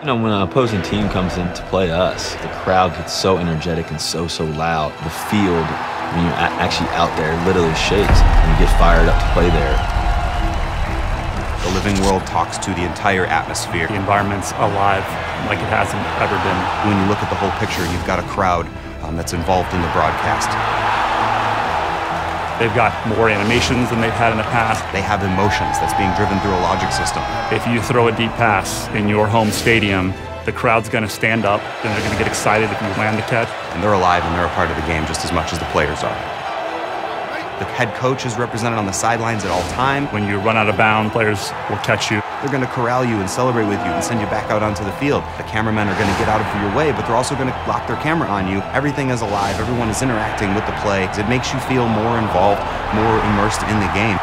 You know, when an opposing team comes in to play us, the crowd gets so energetic and so loud. The field, when you're actually out there, literally shakes and you get fired up to play there. The living world talks to the entire atmosphere. The environment's alive like it hasn't ever been. When you look at the whole picture, you've got a crowd that's involved in the broadcast. They've got more animations than they've had in the past. They have emotions that's being driven through a logic system. If you throw a deep pass in your home stadium, the crowd's going to stand up and they're going to get excited if you land the catch. And they're alive and they're a part of the game just as much as the players are. The head coach is represented on the sidelines at all time. When you run out of bounds, players will catch you. They're going to corral you and celebrate with you and send you back out onto the field. The cameramen are going to get out of your way, but they're also going to lock their camera on you. Everything is alive. Everyone is interacting with the play. It makes you feel more involved, more immersed in the game.